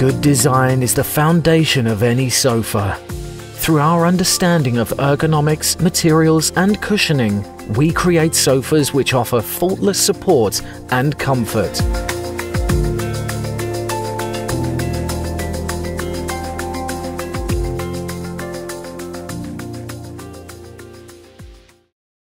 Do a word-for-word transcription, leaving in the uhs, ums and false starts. Good design is the foundation of any sofa. Through our understanding of ergonomics, materials and cushioning, we create sofas which offer faultless support and comfort.